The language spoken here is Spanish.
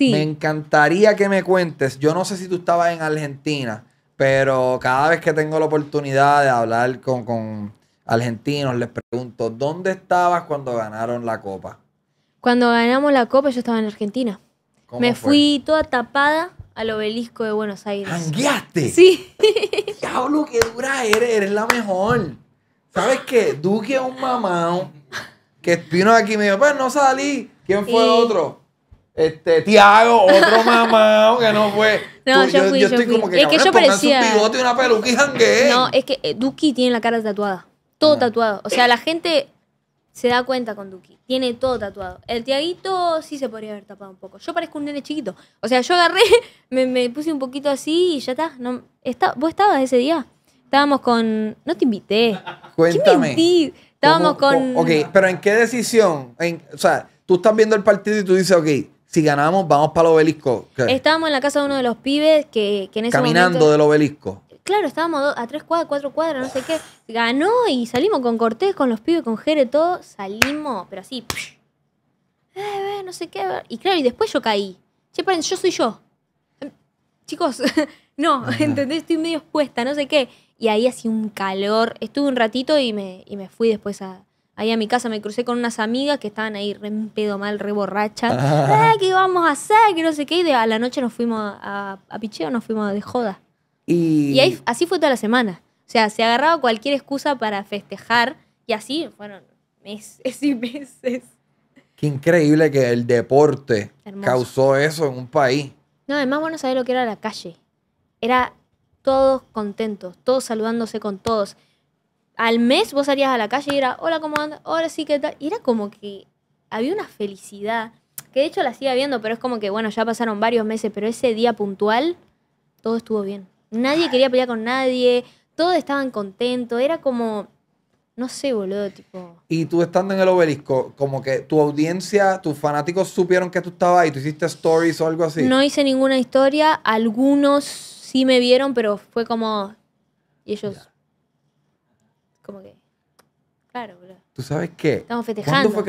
Sí. Me encantaría que me cuentes. Yo no sé si tú estabas en Argentina, pero cada vez que tengo la oportunidad de hablar con argentinos, les pregunto, ¿dónde estabas cuando ganaron la Copa? Cuando ganamos la Copa yo estaba en Argentina. Me fui toda tapada al Obelisco de Buenos Aires. ¿Jangueaste? Sí. Diablo, qué dura eres. Eres la mejor. ¿Sabes qué? Duque es un mamao que vino aquí y me dijo, pues no salí. ¿Quién fue el otro? Tiago, otro mamao que no fue. No, tú, yo fui. Como que, es que yo parecía... un bigote y una peluca y jangué. No, es que Duque tiene la cara tatuada. Todo tatuado. O sea, la gente... se da cuenta con Duki. Tiene todo tatuado. El Tiaguito sí se podría haber tapado un poco. Yo parezco un nene chiquito. O sea, yo agarré, me puse un poquito así y ya está. No, ¿vos estabas ese día? Estábamos con... No te invité. Cuéntame. ¿Qué estábamos con...? Ok, pero ¿en qué decisión? O sea, tú estás viendo el partido y tú dices, ok, si ganamos, vamos para el Obelisco. Okay. Estábamos en la casa de uno de los pibes que en ese momento... Caminando del Obelisco. Claro, estábamos a 3 cuadras, 4 cuadras, no sé qué. Ganó y salimos con Cortés, con los pibes, con Jere, todo. Salimos, pero así. No sé qué. Y claro, y después yo caí. Che, paren, yo soy yo. Chicos, no, ¿entendés? Estoy medio expuesta, no sé qué. Y ahí hacía un calor. Estuve un ratito y me fui después ahí a mi casa. Me crucé con unas amigas que estaban ahí re en pedo mal, re borrachas. ¿Qué vamos a hacer? Que no sé qué. Y a la noche nos fuimos a picheo, nos fuimos de joda. Y ahí, así fue toda la semana. O sea, se agarraba cualquier excusa para festejar. Y así fueron meses y meses. Qué increíble que el deporte causó eso en un país. No, además vos no sabés lo que era la calle. Era todos contentos, todos saludándose con todos. Al mes vos salías a la calle y era, hola, ¿cómo andas? Hola, sí, ¿qué tal? Y era como que había una felicidad. Que de hecho la sigue habiendo, pero es como que, bueno, ya pasaron varios meses. Pero ese día puntual, todo estuvo bien. Nadie quería pelear con nadie, todos estaban contentos, era como, no sé, boludo, tipo... Y tú estando en el Obelisco, como que tu audiencia, tus fanáticos supieron que tú estabas ahí, ¿tú hiciste stories o algo así? No hice ninguna historia, algunos sí me vieron, pero fue como... Y ellos... Como que... Claro, boludo. ¿Tú sabes qué? Estamos festejando. ¿Cuándo fue que